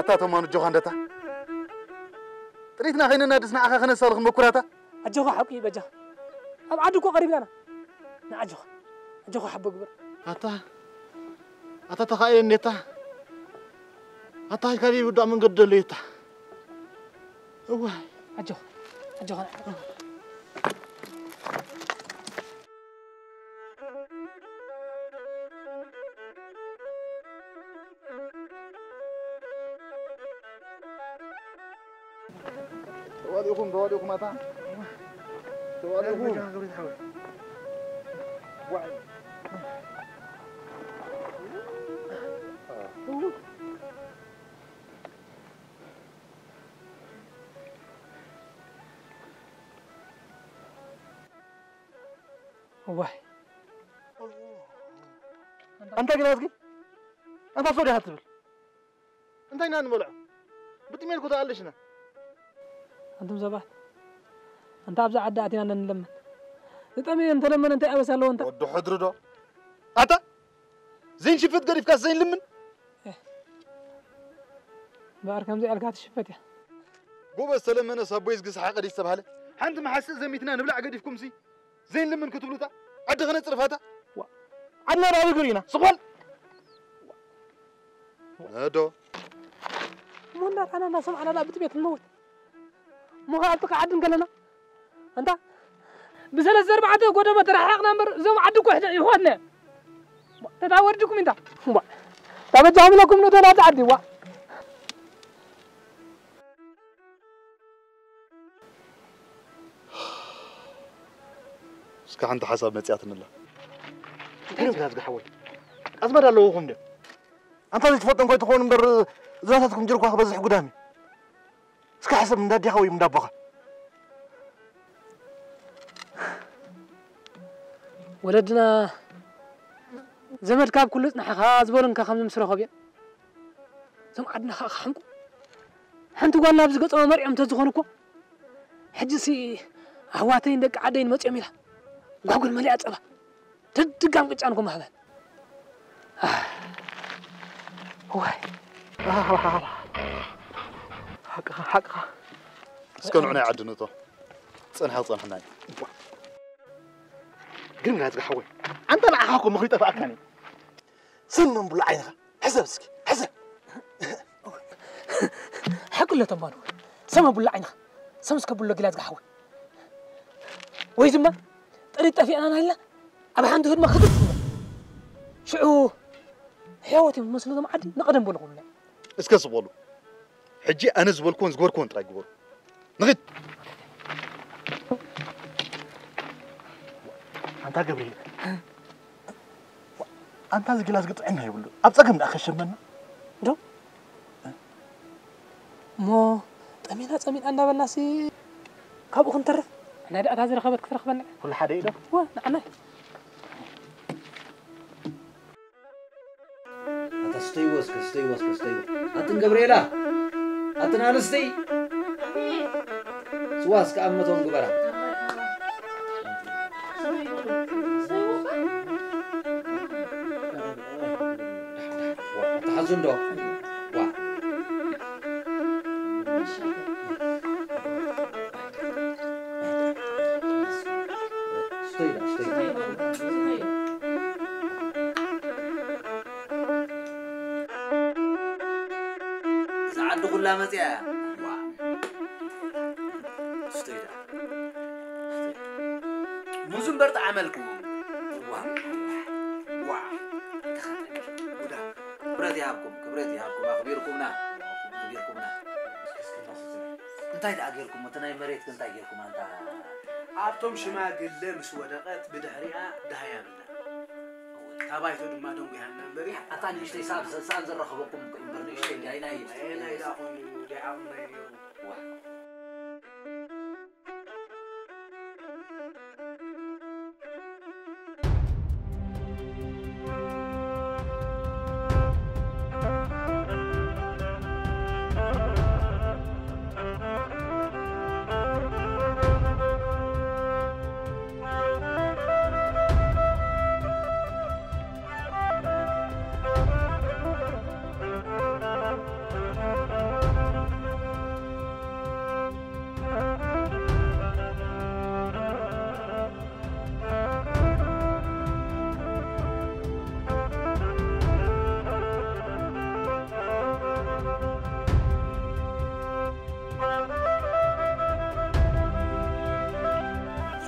أتاتو ما نجوهان دتا. تريتنا خينا نادسنا أخا خنا صارخ مكوراتا. أجوها حبكي بجاه. أبعدكو قريب أنا. نأجوها. أجوها حبك بر. أتا تخاين نتا. أتا كاري بدا من قد ليتا. واي. أجوها. أجوها. تواليكم تواليكم أتا تواليكم وعي وعي أنت كنازكي أنت صوري هاتبل أنت هنا نمولع بتميلكو تعلشنا أنتم زبات أنت أبزع عداتي أنا نلمن تتأمين أنت لمن أنت أبى سألو أنت ودو حضر ده أتا زين شفت قريب كاس زين لمن إيه باركم زي ألقات شفت يا قوبة سلام أنا صابويز قص حق قريب سبهله حنت محسس زي ميتنان بلع قريب كم زي زين لمن كتب له تا عد غنت رفاتا عدنا راوي قرينا صقول هذا مو نار أنا ناسم أنا لا بتبيت الموت مغالطك عدن قالنا أنت بسلا زرب عدو قدام ترحقنا مر زوم عدو كحد يهودنا تتعوردكم أنت ما تبجعهم لكم نتنا تعدي وا سك عند حساب متياتنا الله كيف بدها تحول أزمر الله وهم أنت تفضل كي تكون مر زاتكم جركوا خبز قدامي سك حسب من دادي خوي من دابقة ولدنا زمر كاب كله نحاز بولن كخمسة مسرة خبيا زم عدنا خامكو حنتو قالنا بزقت أنا مريم تزخونكو حجسي هواتين دك عدين ما تعمله وأقول مليء أتبع تدقم قتانكم هذا واي حقها سكون عنا عد نطه صنح ناي قرم لا تقحوي أنت أنا أخاكم مخيطة فأكاني سنن بلا عينها حسب سكي حسب حق الله تمانو سما بلا عينها سمسك بلا قلا تقحوي ويزما طريقة في أنا هلا أبي عنده ما خدت شو حياتي مسلوطة معدن نقدم بنقول لا اسكت صبولو حجي أنا زبولكون زغوركون تراجبور نغيت أنت قبلي أنت هذا جلاس قط عنا يقولوا أبصق من أخش منا جو ما تأمينات أمين أنا بالناسي كابو خن ترف أنا ده أتازر خبر كثر خبرنا كل حدا يده هو أنا أنت استوي وسك استوي وسك استوي أنت قبلي لا أتنا نستي سواس كأمتهم قبرة تحزن دو وا استي استي لا مزيا استيدا مزن برد عملكم وا ودا برد يابكم أخبركمنا انتي أغيركم متناي مريت كنت أغيركم أنت عبتم شما قلة مش ودقت بدهريها دهيان تابعي تود ما دوم بهنا بريح أتاني إشتي ساب زرخبكم برني إشتي دايناي داخوني وداعوني اليوم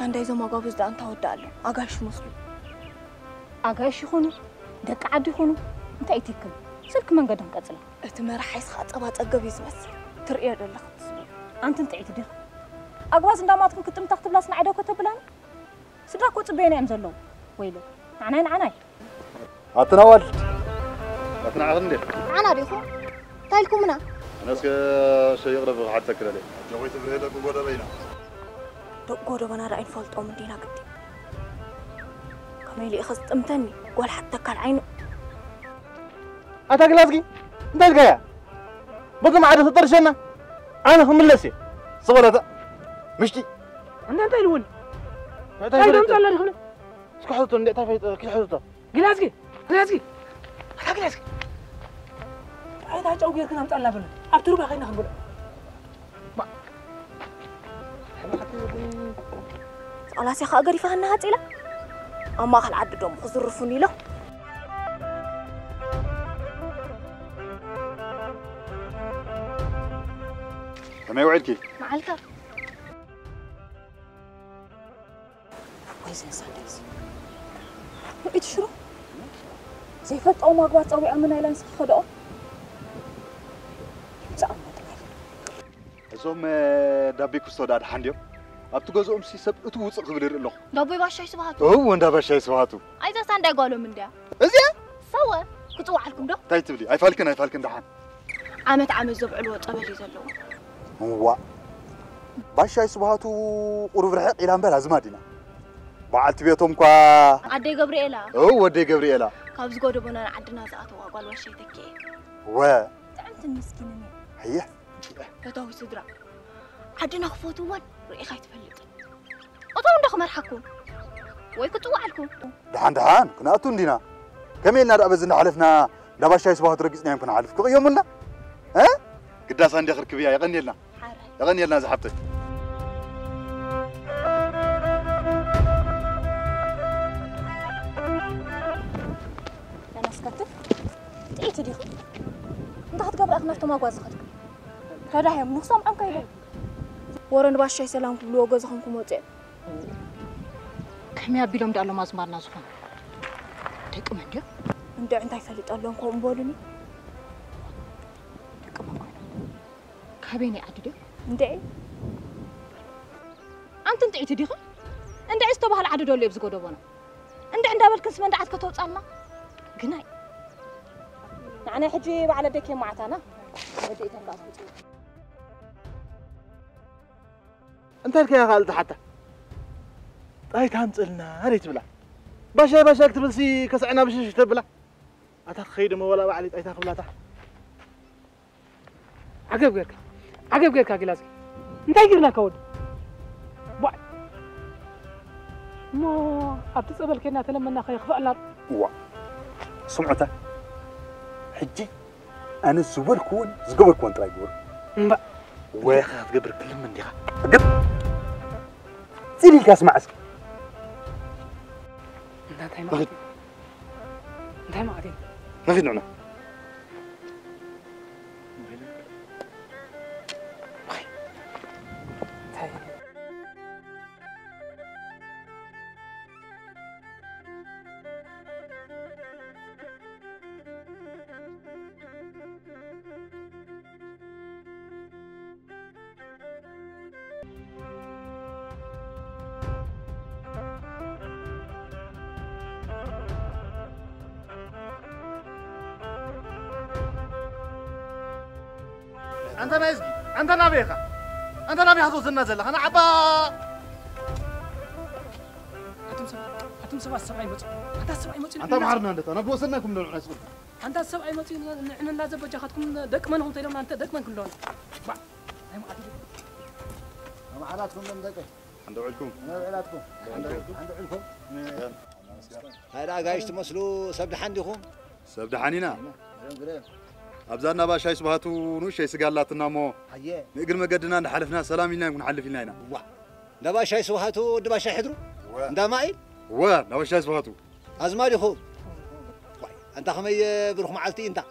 كان دايزو ما قابض ده أنت هود عليه أجاش مسلم أجاش يخونه دك عاد يخونه أنت أيتكم سلك من قدام قتله أتمر حيس خات أبغى تقبيز بس ترقيه ده اللقط أنت أيتدير أقواز إن داماتكم كنتم تكتب لاسنا عدو كتبلان سدرك وتبيني أمزلوا ويلو عناين عناين عطنا ولد عطنا عندي عنا ريخو تايلكم منا أنا سك شيء غريب حتى كده ليه جويت بريدك وقدر بينا تقدر بنا رأين فلت أم دينا قدي كمالي أخذت أمتني قال حتى كان عينه أتاكل أسقي أنت الجاية بدل ما عاد تطرش لنا أنا هم اللي سي صورة مشتي أنا أنت الأول أنت الله يخليك شو حضرته أنت تعرف كيف حضرته جلاسقي جلاسقي هلا جلاسقي هذا حاجة أوجير كنا متعلّا بله أبتروب أخينا خبره أنا سيخ أجري فهنا هات إلى أما خل عددهم خزرفوني له ما يوعدك معلك ويزن صديس وإيش شو زي فت أو ما قوات أو يأمنها إلى نسخ خدأه زعم ما تقول زوم دابيك وصداد حنديو أبتغى زوم سيسب أتوه صغير له دابي باشاي سبعته هو وين دابشاي سبعته أيضا سند قالوا من ده إزاي سوا كنت أوعلكم ده تايتبلي أي فالكن أي فالكن دحان عمت عم الزبع الوقت قبل يزلوا هو باشاي سبعته قرب رح إلى أمبارح زمادنا بعد تبيتهم كوا عدي جبريلا هو عدي جبريلا كابز قربنا عدنا زعتوا قال وشيء تكيه و أنت المسكينين هي لا تهوي صدرك عدنا خفوت وين رأيك يتفلت أطول دخم الحكم ويكتوا عليكم دحان دحان كنا أتوندينا كمين نار أبزنا عرفنا دابا شاي صباح ترقصنا يمكن عارف كل يوم لنا ها قداس عندي آخر كبيرة يغني لنا يغني لنا زحبتك أنا سكتت تأيت لي خد أنت حد قبل أغنى ما قاز خد هذا هم نقصهم أم كيلو ورن باشا يسلام كلوا قازهم كموتين كم يا بيلهم ده الله ما زمرنا زخم تك من ده أنت عندك سلطة الله كم بولني تك ما كنا كابيني عدده أنت أنت تأيت لي خد أنت استبها العدد اللي بزقوده بنا أنت عندها بالكسب أنت عاد كتوت أنا جناي أنا حجي على ديك يا معتنا بديت أنا أنت هلك يا خالد حتى هاي تانسلنا هني تبلا باشا باشا اكتب سي كسعنا بشيش تبلا أتاخ خيدم ولا بعلي أي تاخ بلا تاخ عقب غيرك أجلاسك أنت غيرنا كود بعد ما أبتسأل كنا تلمنا خي خفق لنا وا سمعته حجي أنا سوبر كون زقبر كون تراي جور بق وياخذ قبر كل من ديها قب تيلي كاس معسك أنت هاي ما عادين ما في نوعنا أنت نازل، أنت نبيخة، أنت نبيخة توصل نازل، أنا عبا. أنتم سبعة سبعين متر، أنت سبعين متر. أنت معرنا أنت، أنا بوصلناكم لون نازل. أنت سبعين متر، إحنا نازل بجاخدكم دك منهم تيلون أنت دك منكم لون. بع. هم عادي. هم عالاتكم من دكه. عنده علكم. عنده علكم. هلا قايش تمسلو سبد حنديكم. سبد حنينا. أبزارنا بقى شاي سبهاتو نوش شاي سجالاتنا مو نقدر مقدرنا نحلفنا سلام لنا ونحلف لنا هنا ده بقى شاي سبهاتو ده بقى شاي حدرو ده ماي واه ده بقى شاي سبهاتو أزماري خو أنت خمي بروح معلتي أنت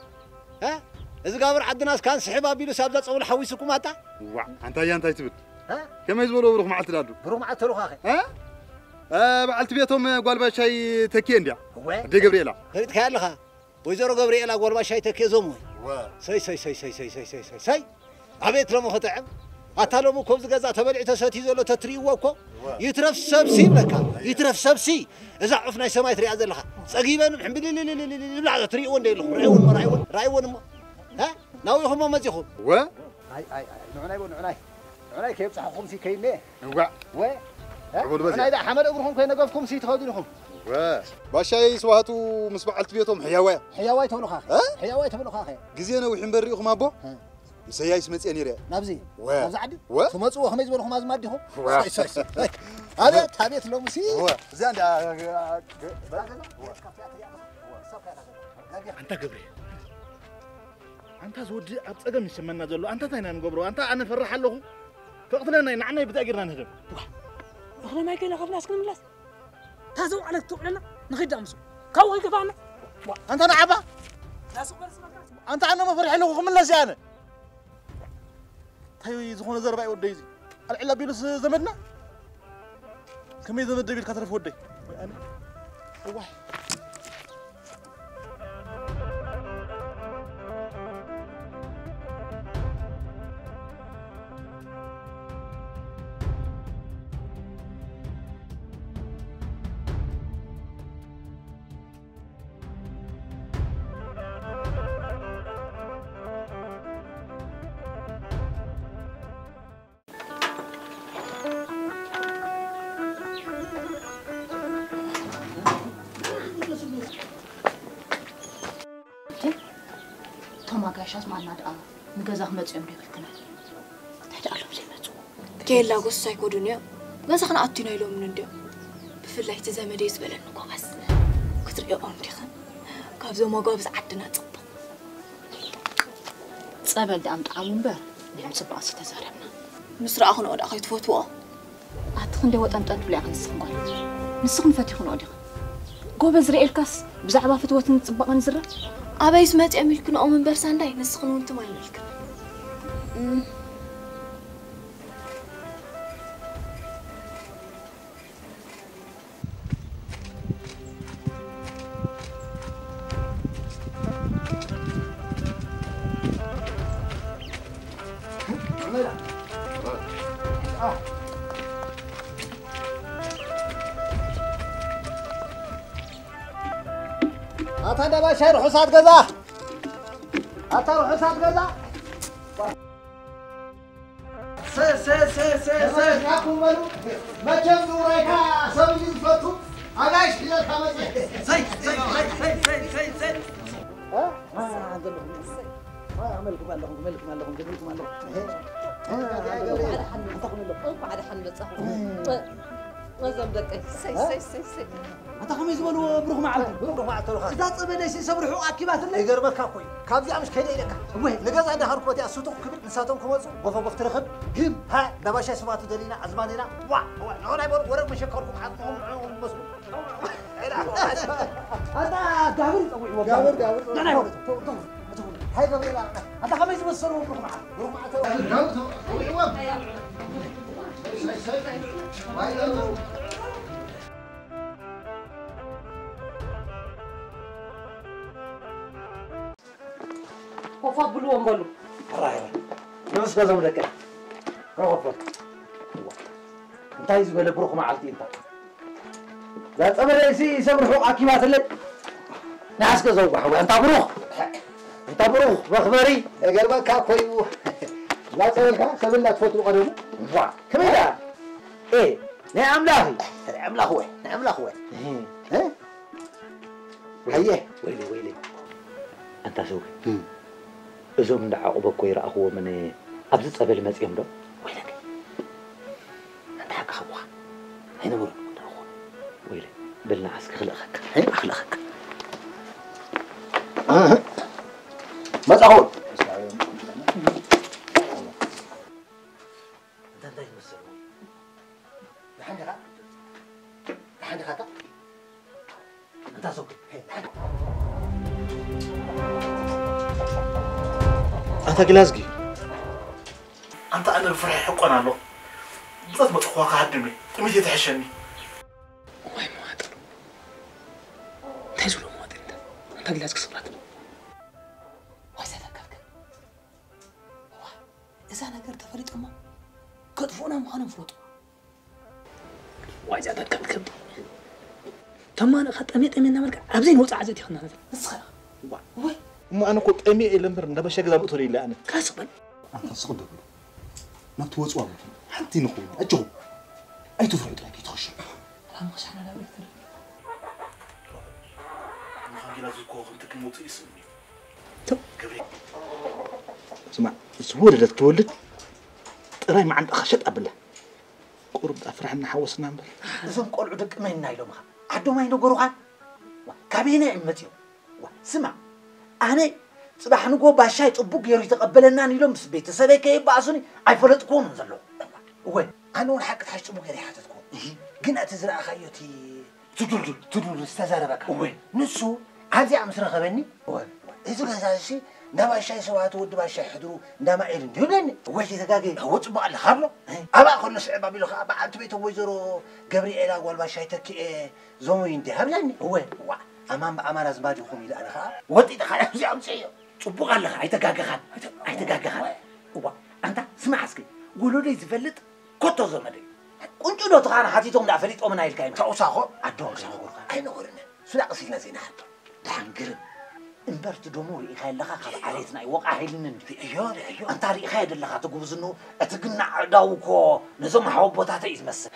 ها إذا قابر عد ناس كان سحبها بيلو سابدات أول حويسكم هتا واه أنت يا أنت يتبت ها كم يزبلو بروح معلتي لادو بروح معلتي روح أخي ها بعلت بيتهم قال بشاي تكين ده دي جبريلا قلت كالها ويزرو جبريلا قال بشاي تكيزومي سي سي سي سي سي سي سي سي سي عبيت لهم خطعم أتالهم كوز جزاء تبلع تساتي زلوا تتري وكو يترف سبسي لك يترف سبسي إذا عفنا سمايت رياض لها سقيبا الحمد لله لا تري وندي لهم رايون رايون رايون ها ناوي هم ما تيخو و أي نعناي ونعناي عناي كيف صح خمسي كيمة و أنا إذا حمل أبوهم كي نقفكم سيد خادونهم باشاي سواهتو مسبع على بيتهم حيوية حيوية تبلوخها حيوية تبلوخها جزينا وحين بريقهم أبو سياي سمعتي أني رأي نبزي نبزعدي ثم تسوى خميس برهم هذا مادهم هذا تعبيت لهم سي زين أنت قبري أنت زود أتقم يسمعنا زلو أنت تاينا نقبره أنت أنا فرح لهم فقتلنا نعنى بتأجرنا نهرب أخنا ما يكيل أخفنا أسكن ملاس تازو على تقولنا نخيد دامسو كاو هيك فانا أنت نعبا أنت أنا ما فرح لهم ملاس يعني هاي زخون زرباء وديزي العلا بيلس زمدنا كم يزمد دبي الكثرة فودي أنا واحد كلا قصة يكودون يا، بس خنا أتينا يلو من الدنيا، بفلاه تزامن ريس بلن وقاس، كتر يا أنتي خن، قابزو ما قابز عدنا تصب، تصابل دام تعمون بير، دام صب عصي تزاربنا، مسرع خن أود أخيت فوتوا، أتخن دوت أنت أنت بلي عن السخن، نسخن فاتي خن أود خن، قابز رئي الكاس بزعبة فتوة نصب منزرة، أبي سمعت أميل كنا أمم برسان داي نسخن وأنت ما يملك. أتى رحصات غزة أتى رحصات غزة سي سي سي سي سي ما جنبوا ريكا سوي الفتو أنا إشتريت حمزة سي سي سي سي سي ها ما عندهم ما عملكم مالهم مالكم مالهم جميلكم مالهم على حمل صح ما زبدك سي سي سي سي أنت خميس بلو بروح معلم بروح معك تروح إذا تبي نسي سبروح أكيبات اللي يقربك أقوي كابزي عمش كده إلك وين نجاز عند هربتي أسوتك كبر نساتهم كوزو بفبختر خب جيب ها دباشة سماتو دلينا عزمانينا وا نورا يبون ورق مشي كاركو حاطهم عم مسلم أنا داور قوي داور داور أنا يهود تقول هاي دليلا أنت خميس بسرو بروح معك بروح معك تروح قوي ما يلو وفاق بلوهم بلو رايح نفس كذا من ذكر روح أنت عايز ولا بروح مع عالتين لا تأمر يسي سمرحوا عكيمات اللي ناس كذا وبحوا أنت بروح بخبري قلبك كاكوي لا تقولك سبل لا تفوت وقريبه واع كميلا إيه نعم لاهي نعم لاهوي نعم لاهوي ها هيه ويلي ويلي أنت سوي أزوم دعوة بكوير أخوه من أبزت قبل ما تجمله ويلك أنت حق أخوه هنا برا أخوه ويلي بلنا عسك خلقك هنا خلقك ما تقول أنت دايم مسؤول لحد خطأ أنت سوي أنت جلازجي أنت أنا الفرح حقنا له بس ما تخوّق عدمي تميت يتحشني تدلعك صبرت واسهل كفك واحد إذا أنا قرت فريد أمه قد فونا مهان فوتو وايد عدد كم كبر تم أنا خدت أمي أمي نمرك أبزين وقت عزتي خلنا هذا نسخة واي ما أنا كنت أمي إلى مر نبش أقدر بطري إلا أنا كاسبا أنا صدق ما توصل حتى نقول أجوب أي تفرد لك تخش لا مش أنا لا أقدر سمع السهولة اللي تولد تراي ما عند أخشت قبله قرب أفرحنا حوسنا نبر زم قلعوا دق ما ينايلو مخ عدو ما ينقروا عن كابينة عمتي سمع أنا صباح نقول باشاي أبوك يروي تقبلنا أنا يلوم سبيت سبيك يبعصوني عفلت كون زلوا وين أنا ونحكت حاجة أبوك يا ريحة تكون جنات تزرع خيوتي تدل استزاربك وين نسوا عادي عم سرقة مني؟ وين؟ إذا كذا شيء نبى الشاي سواته ودبى الشاي حضروا نبى إيرن دونني وش يتجاجي هو تبع الخبر؟ أبغى أخذ نص عبى بيلو أبغى أتبيته ويزرو جبري إله والبى الشاي تكى زومي ينتهى لاني وين؟ أمام أمارة زبادي وخمي لا أنا خا ودي تخا نفسي عم شيء تبغى الله هاي تجاجي خان هاي تجاجي خان وبا أنت سمع أسكي قولوا لي زفلت كتر زملي أنتوا لو تخان حتى توم لعفلت أمنا الكلام تأوساقه أدور ساقه أين غورنا سلعة سينا زين حتى تحنقرب انبرت دموري إخاي اللغة قال عليتنا يوقع هيلنن أيوه أنت عاري إخاي اللغة تقول إنه أتقنع دوكو نزوم حوبوتاتي يتمسل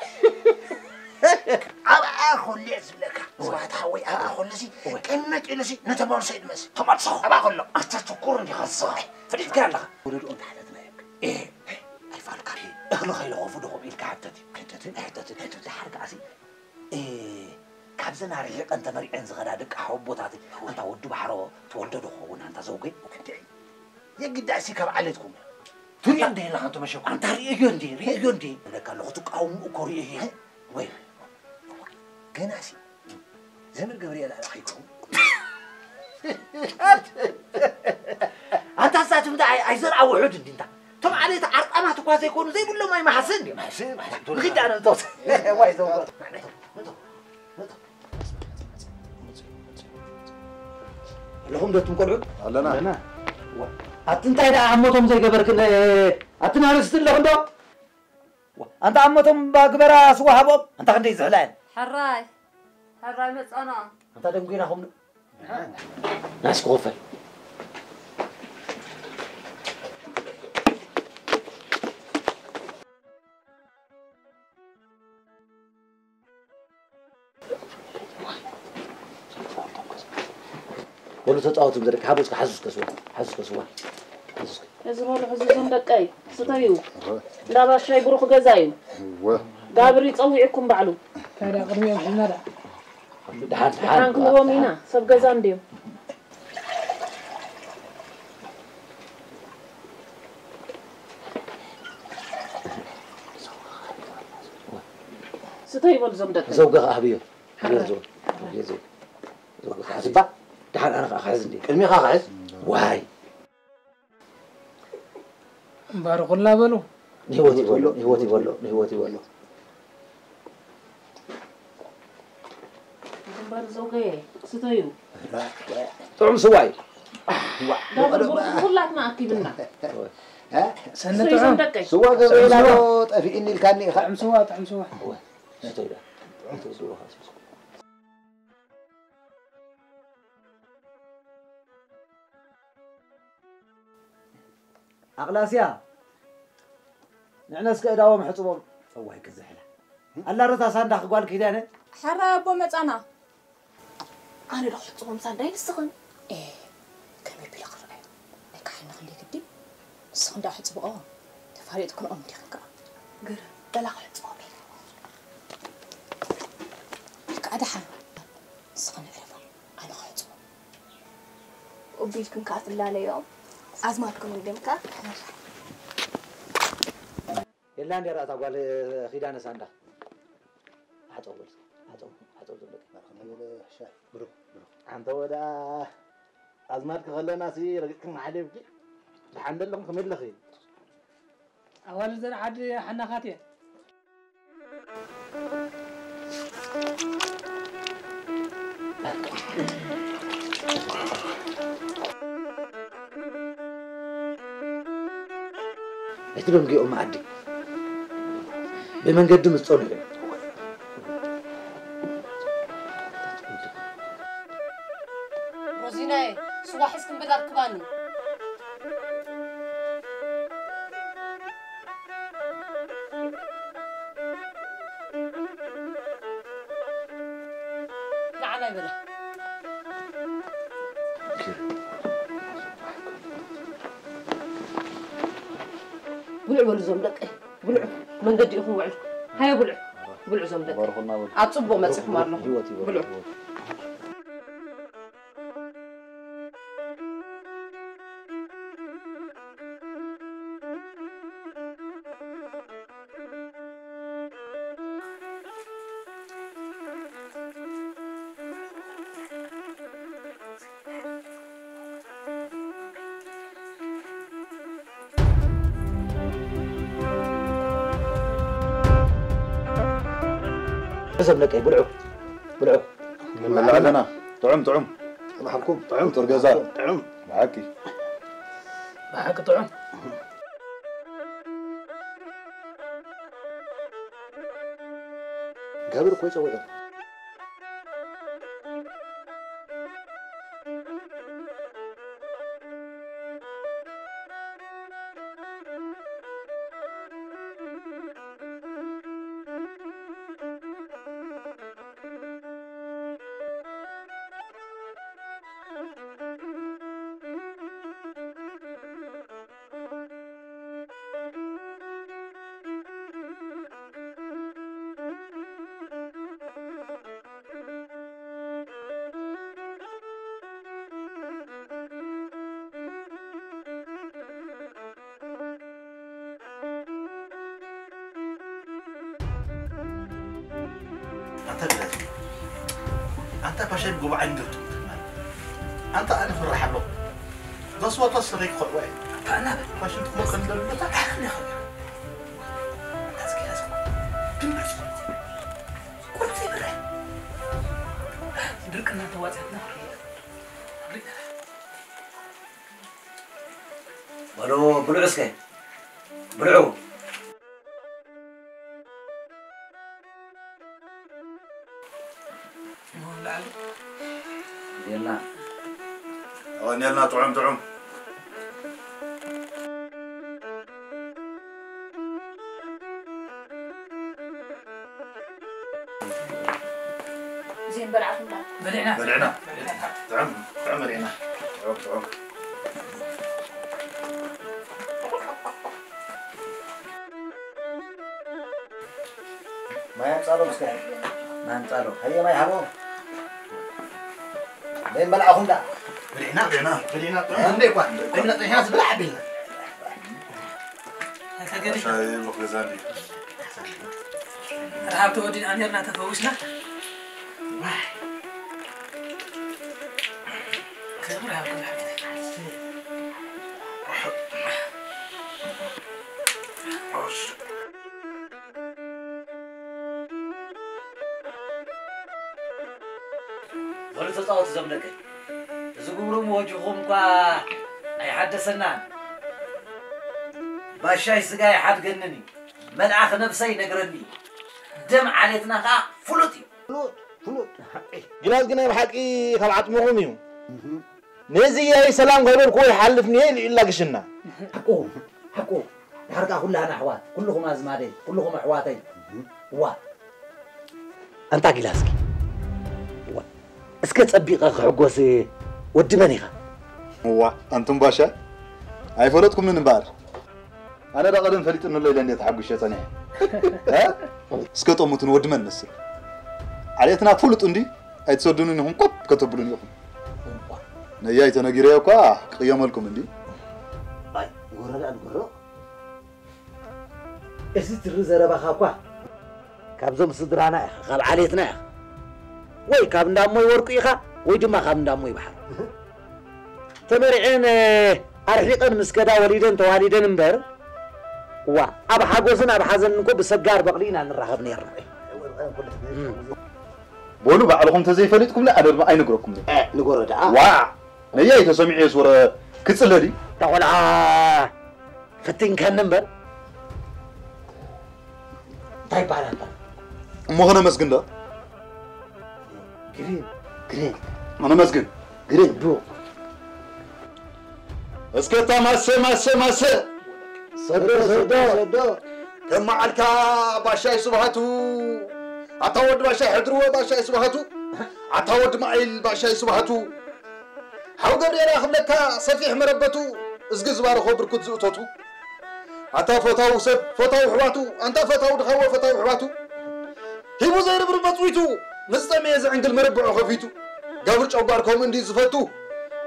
أبا أخو اللي أزبلك صباح تحوي أبا أخو اللي شي كمت إلا شي نتبون سيد مسل طبعا تصخ أبا أخو اللي أتتكرني خصاحي فريد كان لغة قولي لقون تحدثنا يبك إيه ألف على الكريم إخلقي لغوفو دغم إلك حدتي حرق عسي إيه كابزنا رجلك أنت مريء أنز غرادك حبوطاتي أنت ودو بحرو تولدو دخون أنت زوجي يجد أسيك بعلتكم تري عندي لا أنتم مشوا أنت ريجندي لك لختك أو مكوريه وين كناسي زمر جبريل على حيكم أنت ساتم ده عايزر أو عود الدنيا طب عليه تعرض أما تقول سيكون زي بقول له ما يمحسني ما حسن غيد أنا دوس وايد دوس لهم ده تنقلوا؟ لا أنت هيدا عمتهم زي جبرك أنت نارست لهم ده؟ أنت عمتهم بجبرة سوا حبوب أنت عندي زعلان حراي مس أنا أنت تمكين لهم ناس كوفر كله تتعاطي بدرك حابوس حاسس كسوة إذا ما رح زوجين دقاي ستريو لا باش شاي بروح جزايو قابري تصويعكم بعلو كذا قرمي وحنا دحان كلوا منا سب جزان ديو ستريو زوم دقاي زوجها حبيب زوج حاسبة تعال أنا أخذني كلمي أخذ واي بارك الله بلو نهوتي بلو بارك زوجي ستايو لا طعم سواي والله ما أكيدنا ها سنة طعم سواي قبل في إني الكاني طعم سواي ستايو أقلاسيا نحن سكيد أوام حطوبهم الله يكزحنا الله رتا صندق قال كده أنا حرا أبو مت أنا لو حطوبهم صندق السخن إيه كمل بلا قرآن لك حين خليك الدب الصندق حطوبهم تفريد كل أمري خلقه قرر دلع حطوبهم لك عدا حن الصخن عرفه أنا حطوبهم وبيلكم كعث الله اليوم أزماتكم قدامك إلا أني رأيت أقول خيدان ساندا حتقول لك شاي برو أنت ودا أزماتك خلنا سي رجعكم عليك الحمد لله كم يلخي أول زر حد حنا خاتية أتبهم جيء ما عندي بمن قدم الصنف روزيناي سواحسكم بدار كباني نعنا بلا بلعوا الزملك بلعوا من قد يخون وعلك هيا بلعوا زملك أتصبوا ما تسحوا مرنا بلعوا زملك بلعوا لما أنا طعم بحكم طعم ترجزال طعم معاكي طعم جابر كويس أوي أنت فشل جوا عندك أنت أنا في الرحلة دس وتصل لك خوي أنا فشل تقول كندل بتاع خلي أنت تمشي كل شيء بره يدرك أن أنت واجهتنا بلو بلوسك بلو يلا يلا طعم زين بلعنا طعم رينا طعم ما ينصاروا بس ما ينصاروا هيا ما يهربوا لين بلعهم ده بلعنا عندي قوة بلعنا تحس بلعب بينا شاي مخزاني رحب تودين أنيرنا تفوزنا كذب رحب كذب ولكن زملك زغورم وجههم كا اي حدثنا باشاي سغاي حد جنني ملعخ نفسي نغرني دم عليتنا كا فلوتي فلوت جناز جناي بحقي خلعت مغميو نزي يا سلام غير كل حلفني الا قشنا حقو حركه كلها احوات كلهم ازمادي كلهم احواتي وا انت جلاسكي اسكت ابي غغوسي ودي منيخه هو انتم باشا اي فلوتكم من بار انا دا قدم فليت انه ليله انديت حق الشيطان ها اسكتوا متن ود من نسي عليتنا فلوت اندي ايتصدونن هم كوب كتبلون يخون نيا يتنغيريو كا قياملكم اندي باي غورا عن غورا اسيت رزربا خاكوا كابزم صدرانا خل عليتنا وي كاب ندموي ورقي خا ودما كاب ندموي بحر تمرعن ارحقن مسكدا وليدن تواليدن امبر وا اب حاجوزن اب حزنكو بسجار بقلينا نرحب نير بولو بعلقهم تزاي فريتكم لا أنا ما أين قركم لا نقول ده واع نيجي تسمعي صورة كتسلة دي تقول آه فتين كان نمبر طيب على طول ما أنا مسجن ده جرين جرين أنا مسجن جرين برو اسكت ماسة ماسة ماسة صدق صدق صدق تم عليك باشا سبحانه أتود باشا حضروا باشا سبحانه أتود معيل باشا سبحانه حاضر يا أخملك صفيح مربته اسجز بار خبر كنت زوجته أتا فتاو سب فتاو حواته أنت فتاو دخوا فتاو حواته هي مزير بربطويته مستميز عند المربع خفيته قبرش أباركم إندي زفته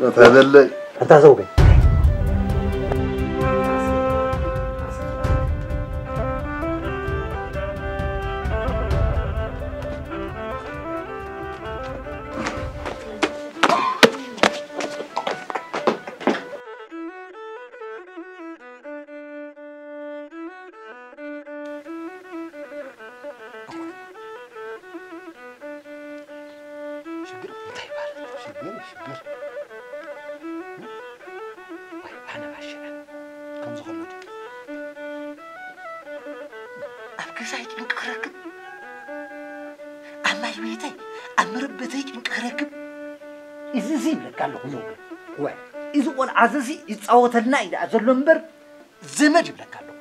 لا تهذلي أنت زوجي عزيزي يتصوّت لنا إذا أزلمبر زمد بلا كلو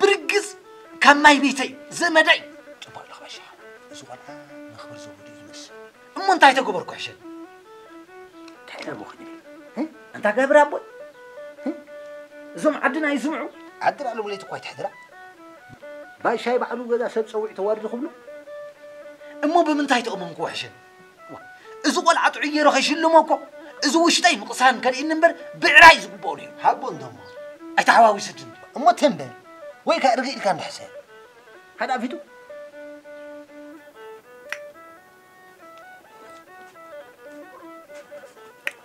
برجس كم يبيتي زمدي تبى الله بشر زوال نخبر زودي يمس أمون تايت قبر كعشان تحت أبو خديج أنت قبر أبوي زم عدنا يزمعوا عدنا على وليت قوي تحذره باي شاي بعلو قدا سد سوي توارد خبله أمو بمن تايت أمم كعشان زوال عطعية رخيشين لماكو زوج تاي مقصان كان إنبر بعرايز ببوليو حبون دمو أتحواوي سجن أما تنبل ويك أرجع كان حسين هذا فيديو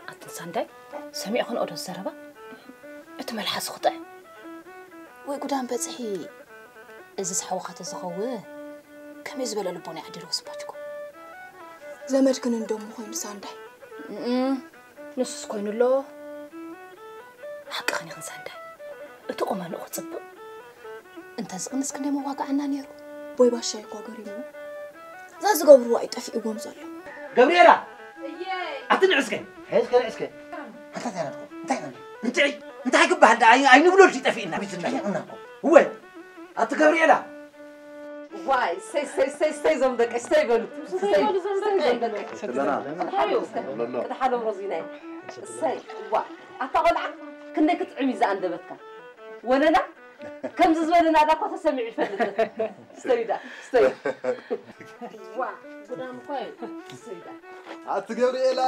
أتصندق سمي أخون أدرس زربا أتمل حسخته ويقدام بزحي إذا حوقت الزغوة كم يزبل لبوني عدل وصباتكم زمرك ندمو خوي مصندق نص كوين الله حق خني خنساندا اتقوم انا اخصب انت زقنس كني مواقع عنا نيرو بوي باشا يقوا غريمو زاز غبرو ايطفي غوم زالو غبريرا ايي اتنعسكن هيسكن عسكن انت تعرفو انت حكبه دا اي نبلوش يطفينا بيتنا هو انت غبريرا واي سي زمدك استيبل زمدك حيو هذا حالهم رزينين سي واي أتقلع كنا كتعمي إذا أندبتك وننا كم زبالنا هذا قوة سمع الفلدة استيدا واي قدام قوي استيدا عتقبريلا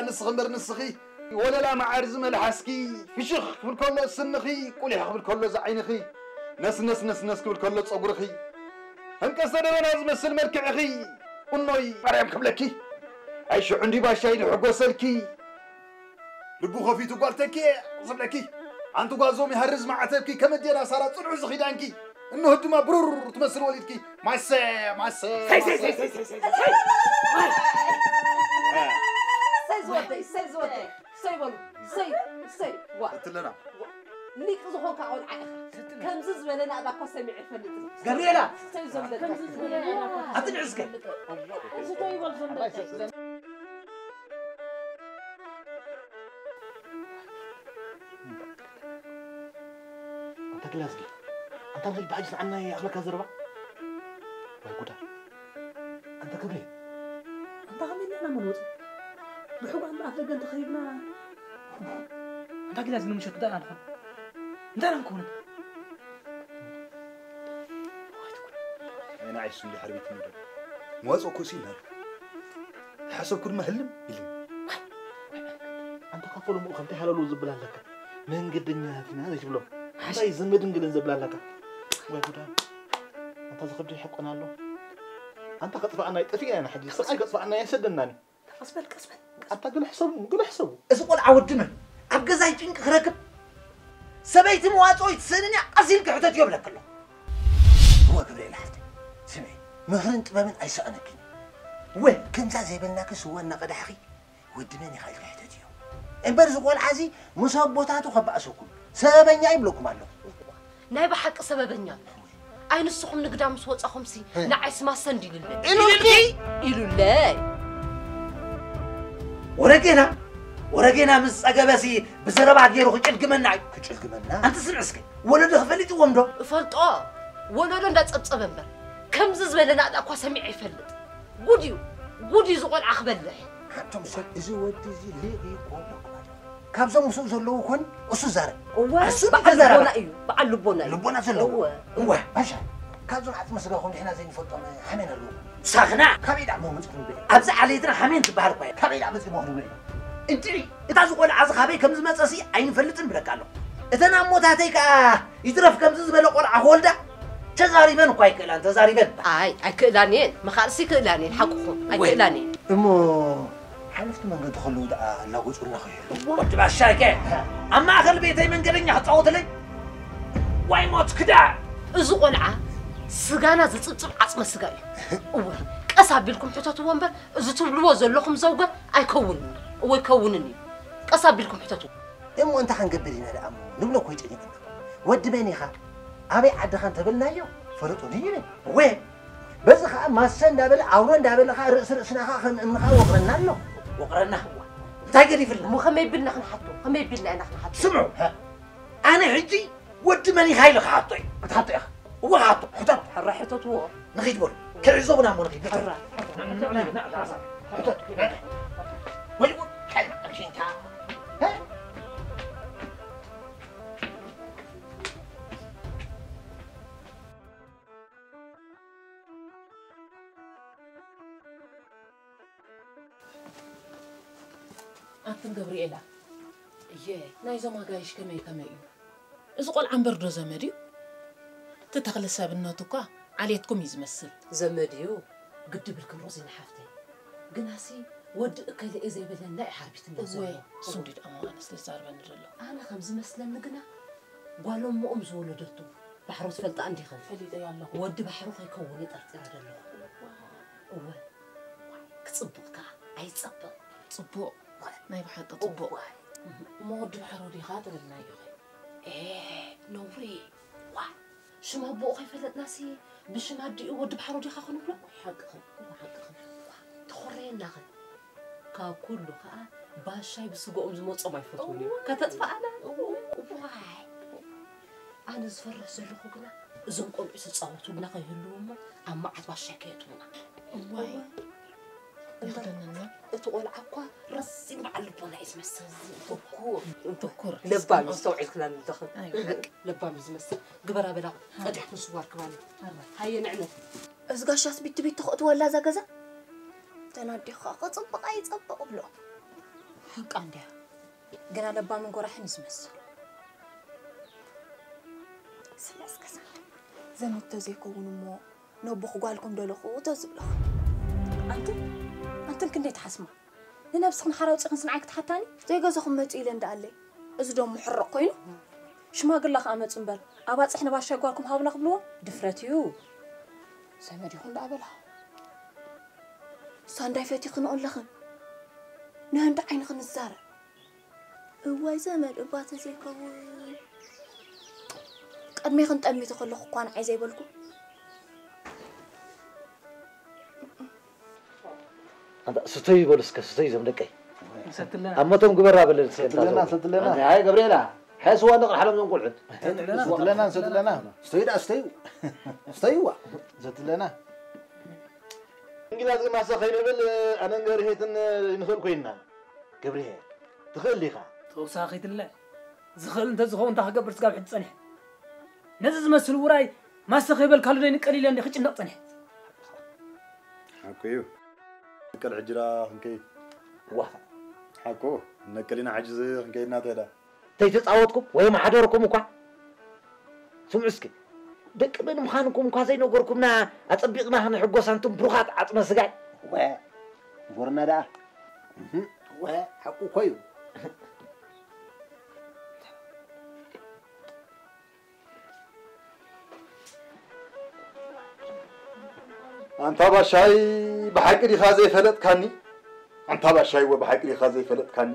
نسخنبر نسخي ولا لا معارز ملحسكي فشخ في الكل سنخي قولي حق في الكل زعينخي نس نس نس نس كل كله تصور خي هم كسر أنا أزم السلم ركع خي والنوي بريم كملكي عيش عندي باشين وحقو سلكي لبوخة في تقالتكي زملكي عن تقازومي هرز مع عتبكي كم الدينا صارت صنع زخي دانكي إنه هدو مبرور تمثل والدكي مع السلام مع السلام ليك زهوك أول عائلة كم زبلة أنا أبغى أسمع الفنان جميلة كم زبلة أنا أتنعزك أنتوا الفنان أنت لازقي أنت غير بعجز عنا يا أخلاق زربة ويقدر أنت كبري أنت غمينا منوز بحب أن أفرج أنت خيبنا أنت لازم نمشي كده أنا أنت أنا أكون أنا عايشين اللي حربيت من دون مواز وكوسينا حسب كل ما هلم يلم أنت قفلوا مؤخم تحللوا زبلان لك من قد الدنيا فينا هذا يجبلو لا يزمد من قد زبلان لك ويقولها أنت زخبت يحق أنا له أنت قطفة أنا يتفي أنا حدي صقعي قطفة أنا يسدناني أصبر كسبت أنت قل حسبه قل حسبه إذا قل عودنا أبقى زي جنك خركب سبيت مواز ويتسنني أزيل قعدت يوم لك الله هو جبريل حتى سمعي مهرن تبى من أيش أنا كني وين كنت أزيب الناقص هو النقد حقي ودمني خايف حتديو إن برزق والعزي مصابته خبأ سوكم سببني عيبلكم على ناي بحق سببني أين السقم نقدام سوت أخمسي نعيس ما سندي لله إلو الله ورقينا مس أجابسي بسرعة غيره كتشل جمنا أنت سرعسك ولا دخلتي وامرو فلتوا ولا ندات أبصر بمر كم زبالة نقد أقوى سمع يفلت جوديو زغل عقبله حتى مسك إذا ودي زي ليه يقولك كم زم مسوي زلوا كن أسوزار بعلبونا أيو بعلبونا زلوا واه ماشي كم زم حتى مسك أخون إحنا زين فطنا حمين اللو سخنا كم يدعم مهندس كنبي أبز على يدنا حمين تبهر بيا كم يدعم زي مهندس أنتي إذا زغل عزخابي كم زم مساسي عين فلتن بركالو إذا نامو تهتيك يدرف كم زم زبالة قرع هولدا تزاري من قايك الآن تزاري من أي كلانين ما خالصي كلانين حقهم أي كلانين إمو حلفت من قد خلود لا قلت لنا خير وقت بعد الشركة أما آخر بيتي من قرني هتعود لي وين موت كده زقنعة سجانا زت عصم سجاي أول أصعب لكم حتى توامبر زت الوز لكم زوجة أيكون ويكونني أصعب لكم حتى تو إمو أنت حنقبلنا الأمر نبلغ كويت إني ود بيني خا أبي عدخان تبلنا يوم فرطوا دينه وين بس خا ما سند دبل عوران دبل خا رأسنا خا نخا وقرنا له وقرنا هو تاجري في مو خمي بلنا خن حطوا خمي بلنا أنا خن حطوا سمعوا ها أنا عندي ودمني خايل خاطي بتحطي أخ هو حاطه حطت حرة حطت هو نخيد بول كرزوبنا مو نخيد حرة حطت وين حلم عشان ها أنت جبريلا، نايزا ما جايش كمي إذا قال عن برضو زمديو، تتغلى سابنا توكا عليتكم يزمسل زمديو، قد بالكم رزين حافتي، قناسي ود كذا إذا بدل ناي حربت النزوة، صنديد أمان استزار بندرلا، أنا خمس مسلا نجنا، قالوا مو أمز ولدتو، بحروس فلت عندي خلف، فليت يا الله، ود بحروس يكوني طرت على الله، أول، كتصبك عايز تصبك، تصبك. نايب حتى طبق ما ودي حروري خاطر النايب إيه نوري واع شو ما بقى خيفلت ناسي بش ما بدي ودي حروري خاخن ولا حقهم تخرين ناخن كأكله كأ باشاي بسوق أمز موت أما يفتوني كتطفى أنا واع أنا زفر زلوا خجنا زمكم إستعوتوا بنا خيلهم أما عاد بشكيتونا واع تقول عقا رصي مع البناء يمسز تذكر لبام مستوعب كلام دخل لبام يمس قبرها بلا فتحت صور كمان هاي نعمه ازقاشاس بيت تخط ولا ذا كذا تنادي خاخ تصبق اي تصبق بلا حق عندها قال لبام نقول راح نسمس سلاس كذا زمت تزيكون مو نوبخ قالكم دلخو تزبلخ أنت لكن ديت حسمة، لأن بسخن حرارة تخنسن عقد حتاني، زي جزخم ما تقيل عند علي، أزدوم محرق كينو، شو ما قل لك أمد إنبل، أبات إحنا باش أقولكم هاولا قبلوا، دفرتيو، زي ما ديكون دعبلها، صنداي فاتي قنقول لخن، نهند عين خن الزارع، هو زمان أبات زي كوي، قد ما خنت أمي تقول لك قان عايز يبلكم. أنت ستوي بولسك ستوي زملكي. أما توم قبرها باللسان. ستلنا. أنا هاي قبرينا. هاي سوا نقل حلم نقول عد. ستلنا. ستوي. ستلنا. إنجلاد ما سخيل بال أنا قريت إن نقول كوينا. قبرها. تخيل لي خا. توساقي تلا. زخل أنت زخون تحقق برسك بعد سنة. نزز مسلوراي ما سخيل بالكالورين قليلا نخش نقطة. كيو كل عجرة هنكي واه حكوا نكلنا عجز هنكي ناتلا تيجت عودكم وهي ما حضوركم وقع سمعسك دك من مخانكم قازي نقركمنا أتطبقنا هنحقو سنتم بروحات عطنا سجاي واه ورنا ده واه حكوا كيو أنت بشاي بحكري خازي فلت كاني أنت بشاي وبحكري خازي فلت كاني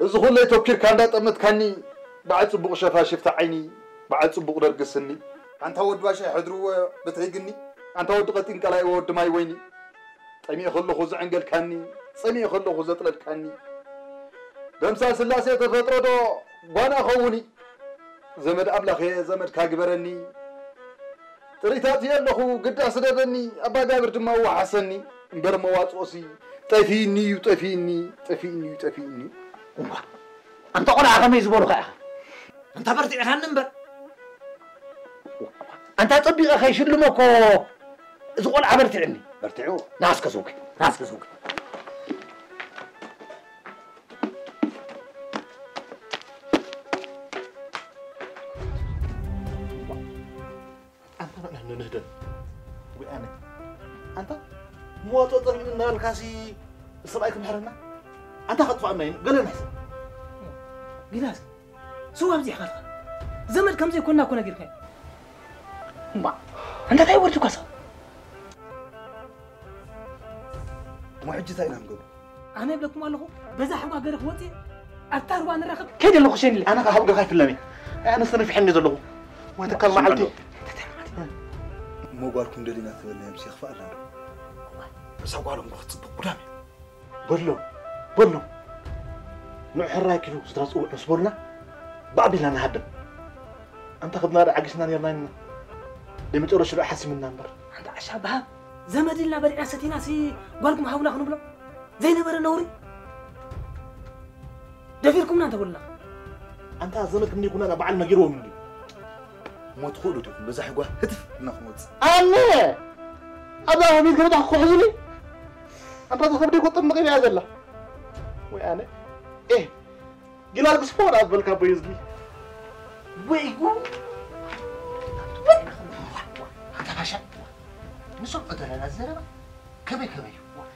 إذا هو اللي تفكر كانت أمت كاني بعد صبغ شفا شفت عيني بعد صبغ رقصني أنت ود بشاي حدرو بتعجني أنت ود قتين كلاي ود ماي ويني سمي خلو خز عنقل كاني سمي خلو خز طلت كاني بمساس الله سيتفترة دو وانا خوني زمد أبلخي زمد كاجبرني تريتاتي أنه قد أسردني أبا جابر دماء وحسني برموات وصي تفيني وتفيني تفيني وتفيني أنت قل عقمي زبور خير أنت برتي أخان نمبر أنت تطبيق أخي شلو مكو زقول عبرتي عني برتعو ناس كزوك ناس كزوك نرى الكاسي سرعك محرنا أنت خطف أمين قال لنا جلاس سوى أمزي حالك زمن كم زي كنا قلنا ما أنت تاي ورد كاسا ما حجتها إلهم قبل أنا بلكم الله بزح حوا قرق وتي أتارو أنا رخب كيد اللي خشين لي أنا كحوا قرق في اللمي أنا استنى في حني ذلهم وأتكلم عليه مو باركون درينا تقولنا يمشي خفاء لنا سوالهم بخت بقدامي برلو نوع الرايك لو سترس أول نصبرنا بعد لنا هدم أنت خذنا عجزنا يرنانا لما تقول شو أحس من نمبر أنت عشابها زمد لنا بري أساتي ناسي قالكم حاولنا خنبلا زين برا نوري دفيركم نادا ولا أنت أظنك مني كنا بعد ما جروا مني ما تقولوا تكون بزحقة هتف نخمد أنا أبا هم يقولون أخو حزني أنت تخبرني كنت مقيم هذا الله وأنا إيه جلالك سفور أقبل كابيزني ويقول هذا بشر نسوم أدرى نزرة كبي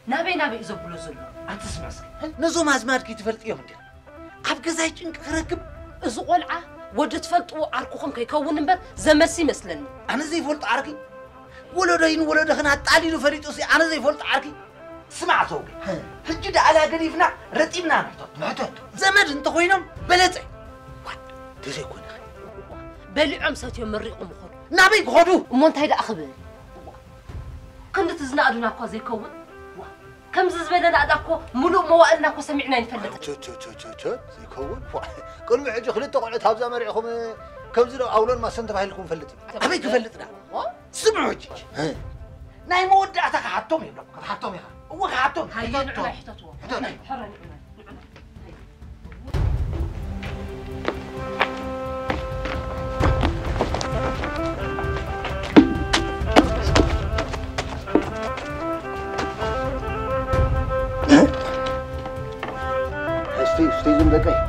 نبي زبلو زلنا أتسمع سك نزوم أزمار كي تفلت يوم ده عبق زايجين كركب زقلعة وجدت فلت وعرقهم كي كون نبر زمسي مثلني أنا زي فلت عرقي ولا رين ولا دخنا تعالي نفريت أسي أنا زي فلت عرقي سمع زوجي هجد على قريبنا رتبنا نحطط زمر أنت خوينهم بلتع تزي كون بلعم ساتي مريق مخور نبي بخدو منتهي الأخبار كنت تزنادنا قاضي كون كم زبدنا أداكو ملو موالنا كو سمعنا نفلت شو زي كون كل ما حج خليت تقعد هاب زمر يا خم كم زلوا أولون ما سنت بحالكم فلت أبيك فلتنا سمعوا جي نايم ودي أتاك حطهم يبلغ حطهم يا خال هو حطهم هاي نعمة حطتوه حرني استي زين دقي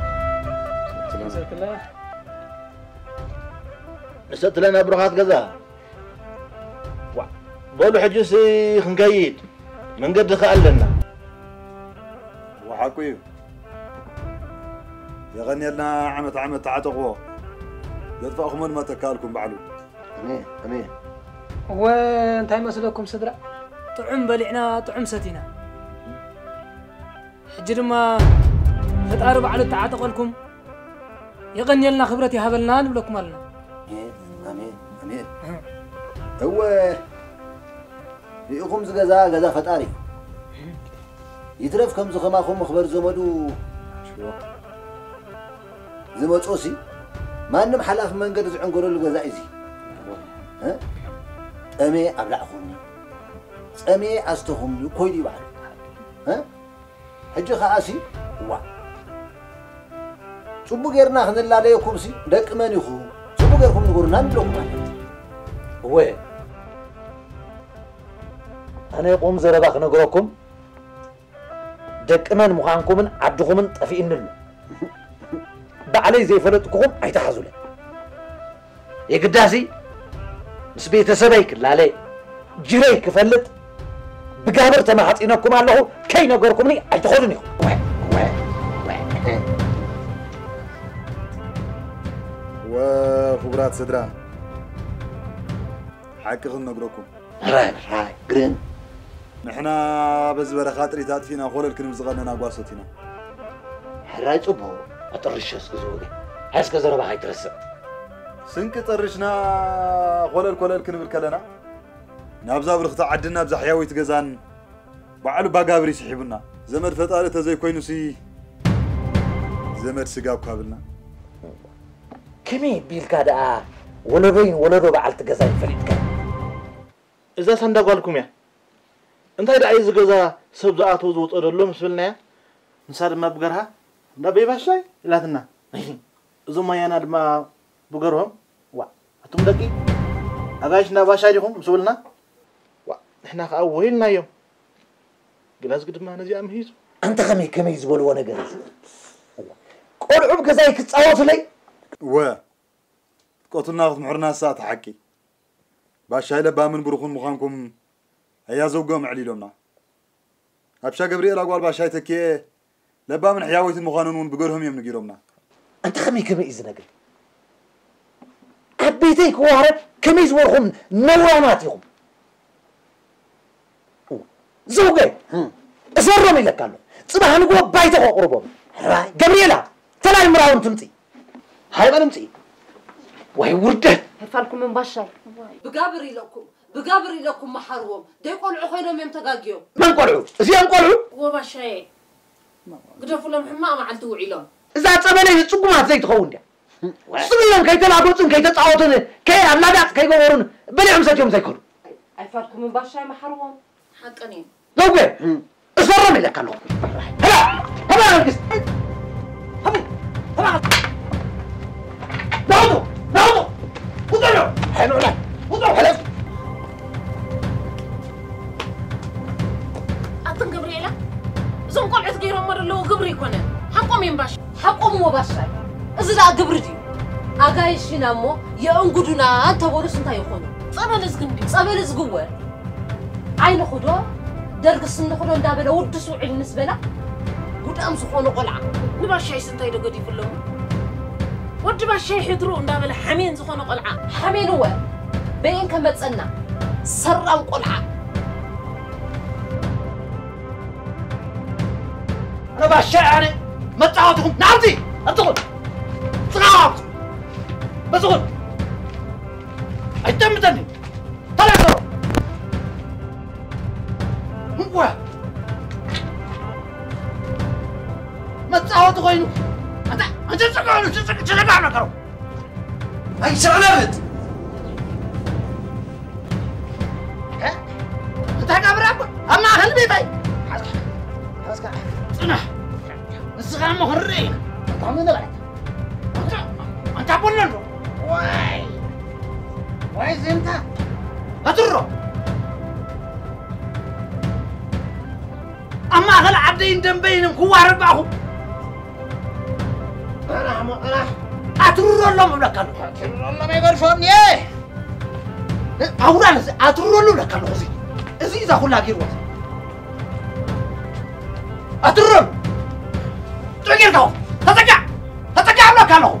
نسيت لنا بروحات جزاء بولو حجسي خنقايد من قد خال لنا وحكيو يغني لنا عمت عتقوه يدفعكم من ما تكالكم بعلو امين وانت هاي مسلكم صدرا طعم بلعنا طعم ستنا حجر ما فتقارب على التعاتق لكم يغني لنا خبرتي هبلنا نبلكم لنا امين هو يقوم زجاجة فتاري يترف كم زخماكم مخبر زمدو زمد أوسي ما نم حلاف من قدر عنقول الجزائزي ها أمي أبلعهم أمي أستهم كويدي بعد ها حج خاسي وا شو بغيرنا خن الله ليكم سي دك ما نخو شو بغيركم نقول نبلغ ما هو أنا يقوم زرباخ نقولكم دك إمان مخانكم من عبدكم من طفي إنلو بعلي زي فرتكم هيتحزوا له يقداسي نسبيت سبيك لا لي جريك فلت بقابر تماحت إنكم علىه كي نقولكم لي هيتخذوني وخبرات صدران حقق نقولكم راي قرن نحن بزبر خاطري تاتفينا قول الكلم زغننا غواصتنا حراي طبو اطرش اسكزوغي حسك زربا حيترس سنك طرشنا قول الكل الكلم الكلنا نابزا برخت عدنا بزا حياوي تغزان بعلو باغابري سحبنا زمر فطاره تزي كوينو سي زمر سغاب قابلنا كمي بيلكادا ولدين ولدو بعلت غزاي فريدك إذا سندقالكم يا أنت هيدا عايز جزا سبزات وزوت أرلهم سفلنا نصار ما بجرها ده بيباش شيء لا تنا زوما يناد ما بجرهم وا أتوم دقي أعيش نباش عليهم سولنا وا إحنا أولنا يوم جلس قد ما نزي أميز أنت كمي زبول وأنا جلس قول عم جزاي كتصوت لي وا قطنا ناخذ معرنا ساعة حكي باش هاي لبامن بروخون مخانكم هيا زوجهم علي لهمنا أبشر جبريل أقول باش هاي تكيه لبامن حياويت المخانون بقولهم يوم نجي لهمنا أنت خمي كميز نقل عبيتك وهرب كميز ورهم نوراناتهم زوجي أسرهم إلك كانوا صباح نقول بايتك وقربهم جبريلا تلاقي مراهم تمتي هاي ما تمتي وهي وردة هفالكم من بشر بقابري لكم بقابري لكم محروم ده يقولوا خينهم يوم تقاقيهم ما نقولوا زين نقولوا وبشر قدروا لهم ما عندو علم إذا تمني تسقمات زي تخون ده سميهم كي تلعبون كي تتعاطون كي أملاك كي يقولون بني عمسات يوم زي كله هفالكم من بشر محروم حقني لو جه أسرهم إلك كلهم هلا هلا القس هلا هلا دعوه دعوه وضعوا حلو لا وضعوا حلو أتن قبري لا زم قلعت غيرهم مرة لو قبري كنا حقهم ينبش حقهم وبشر إذا قبرتي أجايش نامو يأنقذنا تورس أنت يخون صبر زقني صبر زقوة عين خدوا درج السن خدوا دابلا ودسوا عين نسبلا قد أمسخون قلعة نبش عيسى أنت يدقدي في اللون ودي باش يحضروا ندابل حمين زخون قلعه حمين هو بين كما تصنع سرام قلعه انا باش يعني ما تعاودكم نعمتي ادخل صراط بزغل ايتم تني طلع صور هو ما تعاودوا غينو أنت تقول تقول ما نكرو أي شغلات ها أنت كابرابو أما هلبي باي خلاص كده أنا الصغار مهرين طعمين لا أنت بولنرو واي واي زينتا هترو أما هل عبدين دمبينهم هو أربعهم أنا أنا أترول لهم لك أنا أترول لهم يقرفوني أوران أترول لك أنا خزي إزاي إذا خلا كيروز أترول تغير كاو هتكع هتكع لك أنا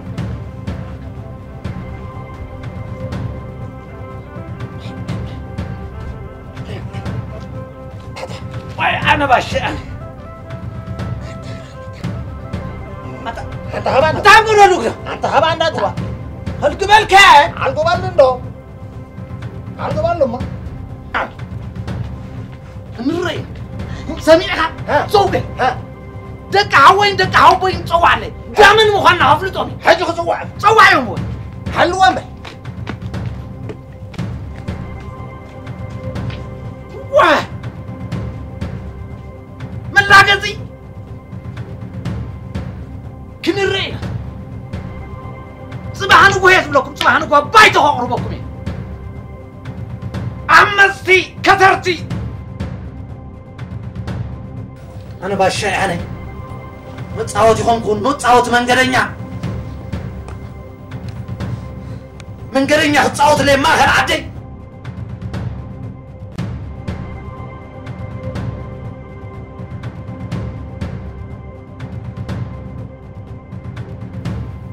أنا باش أنت هبان لوجا أنت هبان ناتوا هل قبل كان على قبل لندو على قبل لما نري سميعها صوبه دك عوين صو عليه دامن مخنا هفلتوني هجي خصو صو عليهم هو هل وما واه من لاجزي كنري صباحنا قويس بلوكم صباحنا قوا بايتو هقربكم أمستي كثرتي أنا بشعي علي نوت عواتي خمكو نوت عواتي من قرنيا من قرنيا حتى عواتي لي ماهر عدي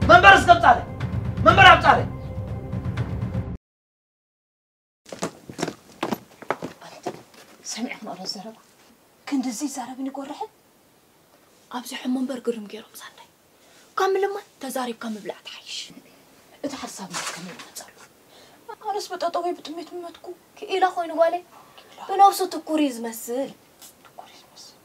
من برس قبطالي من برابطالي أنت سمعت مرة الزرب كنت الزي زربني قرحت أبزي حمام برقرهم غيرهم صنعي كامل لما تزاري كامل بلعت حيش إذا حساب ما كامل ما تزاري أنا سبت أطوي بتميت ممتكو كإيلا خوين والي بنوصو تكوريز مسل تكوريز مسل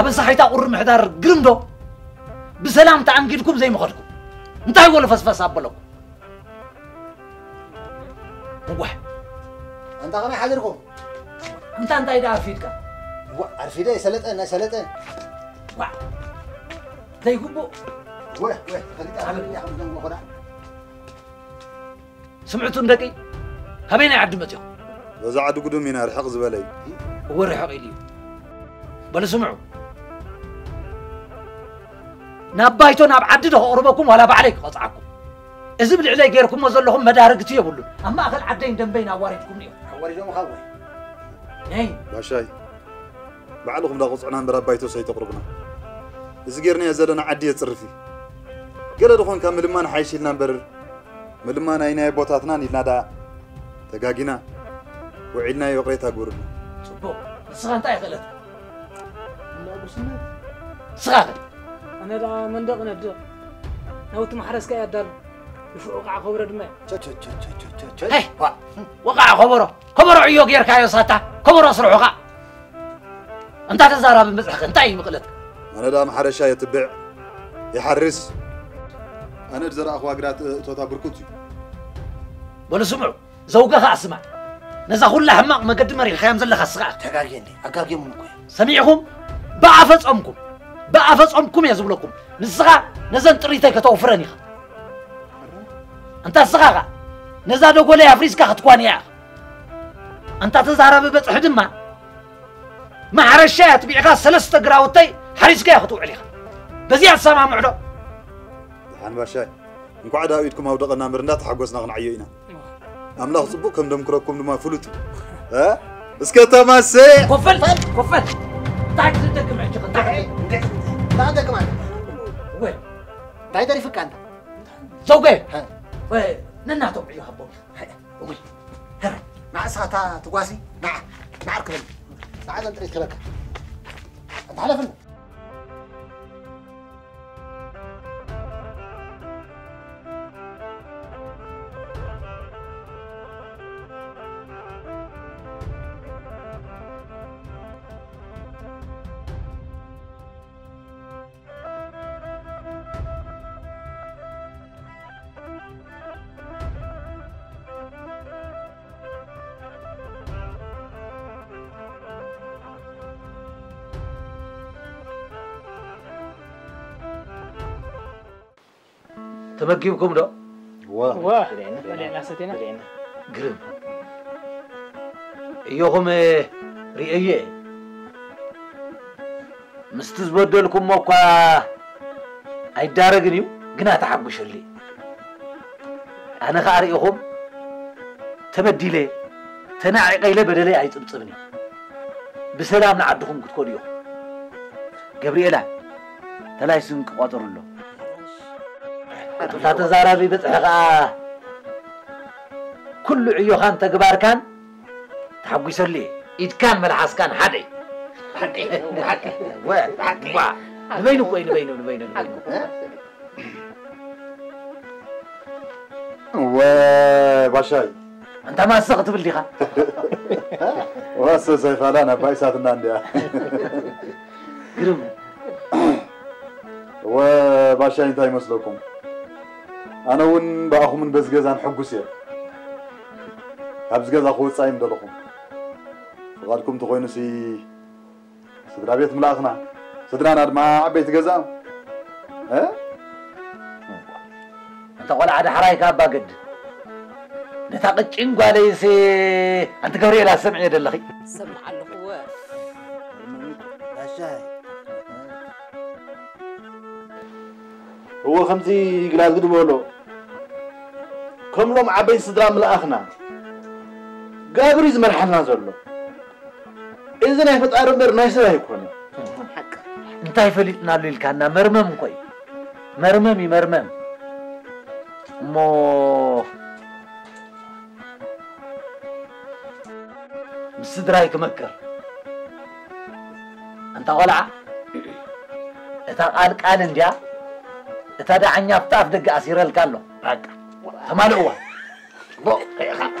أبن صحيتا قرر محدار قرم دو بسلام تعنقيدكم زي ما خدكم انت يقول فسفس أبلوك نقوح انت غمي حاضركم انت ايدا عرفيدك نقوح عرفيدة يسلطن نقوح انت يقوبو ويه خليت أعمل يا حمد نقوح خدا سمعتوا اندكي هبين يعدمتهم وزا عدو قدوم ينهر حق زبالي هو الرحق إليه بل سمعوا نبايتون أب عدده قربكم ولا بعليك قطعكم. إذا بالعلي غيركم وظلهم مدارك تيبلون. أما أخل عدين دنبين أواريتكم نيو. أواريتهم خوي. نعم. باشاي. بعلهم لا قطعنا بربايتو سيتقربنا. إذا غيرني أزلنا عدي يتصرفي. قال دخون كان ملمان حيشيلنا بر. ملمان أينا بوتاتنا نيلنا دا تقاقينا وعيدنا يقريتها قورنا. صبو. الصغان تاي غلط. الله أبو سنة. صغان. أنا دا من دقنا بدو، نوت محرز كي أدل، وش وقع خبره دماء؟ هاي وقع خبره عيوق يركع يصاته، خبره أسرع وقع. أنت تزارها بالمسحق، أنت أي مقلتك. أنا دا محرز شاي يتبع، يحرز. أنا تزرع أخو أقرأ توتا بركوتي. بلو سمعوا، زوجها أسمع، نزا خل حماق ما قد مريخ خيام زل خسقع. تقاريني، أقارين منكم. سمعكم؟ بعفت أمكم. بقى فصعمكم يا زبلكم نسغا نزن طريتك كتوفرني خ انت سغا نزادو قول يا فريسكا خطكوان يا انت تزهرب بصح دما ما عرشات بيعها ثلاثه غراوتي حريسكا يخطو عليها بزي السما معدو دحان باشاي انكو عدا ايدكم اودقنا مرنا تحغسنا قنعيينا املاح صبوكم دمكركم دما فلوتي ها اسكتا ماسي كفل تعال تدكم عجق تعال هذا كمان وين بعيد ريفك انت زوجي ها وين نناتو بيو حبوب وين هرب مع ساعه تقاسي مع ركب تعال انت ركبك انت على فين تمكيبكم ده؟ واه بدينا ستينا بدينا قرب يوهم رئيه مستزبدلكم موقع ايدارغنيو غنا تحبشلي انا قارئهم تبديله تناعقي له بدلي ايطبطبني بسلام لعدكم كتكوديو جبريلا تلايسن قواطرلو أنت زاربي بتحقا كل عيوخان تكبار كان تحقوا يسلي إذ كان ملحس كان حدي نبينو باشاي أنت ما سقط بالديخان واسو سيفالانا بايسات النانديا قرم وباشاي انت يمسلوكم أنا ون بأخو من بس جزان حجوسير، أبز جزا خوت سايم دلخم، غادكم تقولون سي صدرابيت ملاقنا، صدرنا ما عبيت جزام، ها؟ تقول على حرايك أبغى قد نتاقش إن قالي سي أنت قري لا سمعي لله سمع القوة أشاهد هو خمسي قلاد قد بولو كم لهم عبي صدرام لأخنا قابري زمر حنا زلوا إذا هي فتعرف برنايس لا يكون أنت فلتنا للكنا مرمم كوي مرممي مرمم مو مصدرايك مكر أنت ولع إذا قال إنديا إذا دعني أفتح دق أسير الكلو هاك ثمانية